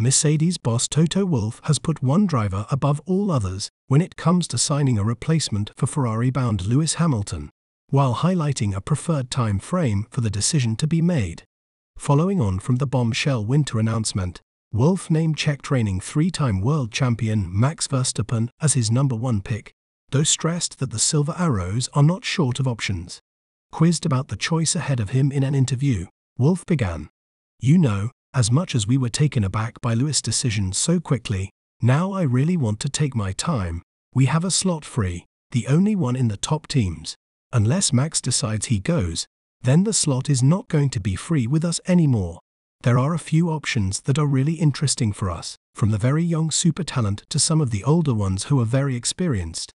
Mercedes boss Toto Wolff has put one driver above all others when it comes to signing a replacement for Ferrari-bound Lewis Hamilton, while highlighting a preferred time frame for the decision to be made. Following on from the bombshell winter announcement, Wolff named Czech reigning three-time world champion Max Verstappen as his #1 pick, though stressed that the Silver Arrows are not short of options. Quizzed about the choice ahead of him in an interview, Wolff began, "You know, as much as we were taken aback by Lewis' decision so quickly, now I really want to take my time. We have a slot free, the only one in the top teams. Unless Max decides he goes, then the slot is not going to be free with us anymore. There are a few options that are really interesting for us, from the very young super talent to some of the older ones who are very experienced.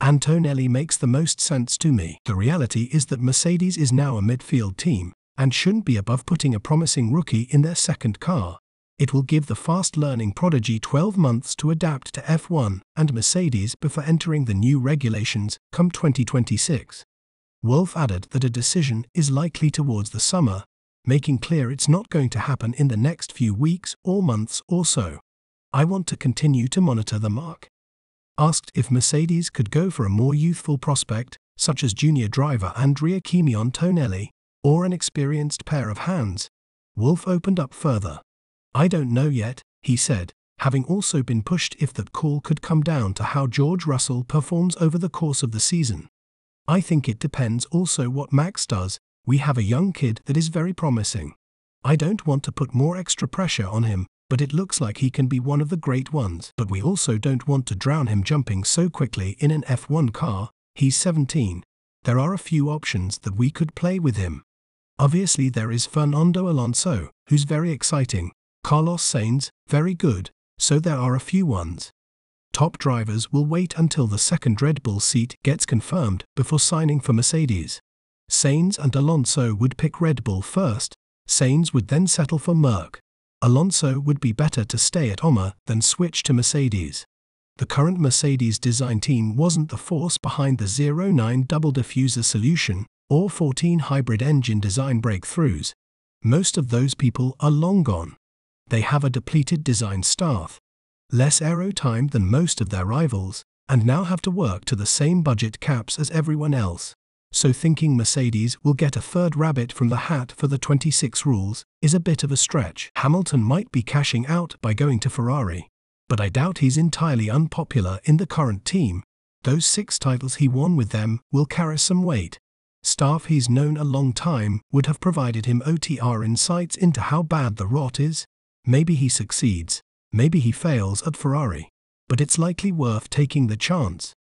Antonelli makes the most sense to me." The reality is that Mercedes is now a midfield team, and shouldn't be above putting a promising rookie in their second car. It will give the fast-learning prodigy 12 months to adapt to F1 and Mercedes before entering the new regulations come 2026. Wolff added that a decision is likely towards the summer, making clear it's not going to happen in the next few weeks or months or so. "I want to continue to monitor the mark." Asked if Mercedes could go for a more youthful prospect, such as junior driver Andrea Kimi Antonelli, or an experienced pair of hands, Wolff opened up further. "I don't know yet," he said, having also been pushed if that call could come down to how George Russell performs over the course of the season. "I think it depends also what Max does. We have a young kid that is very promising. I don't want to put more extra pressure on him, but it looks like he can be one of the great ones. But we also don't want to drown him jumping so quickly in an F1 car. He's 17. There are a few options that we could play with him. Obviously there is Fernando Alonso, who's very exciting. Carlos Sainz, very good, so there are a few ones. Top drivers will wait until the second Red Bull seat gets confirmed before signing for Mercedes. Sainz and Alonso would pick Red Bull first, Sainz would then settle for Merc. Alonso would be better to stay at Omar than switch to Mercedes. The current Mercedes design team wasn't the force behind the 09 double diffuser solution, or 14 hybrid engine design breakthroughs. Most of those people are long gone. They have a depleted design staff, less aero time than most of their rivals, and now have to work to the same budget caps as everyone else. So thinking Mercedes will get a third rabbit from the hat for the 26 rules is a bit of a stretch. Hamilton might be cashing out by going to Ferrari, but I doubt he's entirely unpopular in the current team. Those 6 titles he won with them will carry some weight. Staff he's known a long time would have provided him OTR insights into how bad the rot is. Maybe he succeeds, maybe he fails at Ferrari, but it's likely worth taking the chance.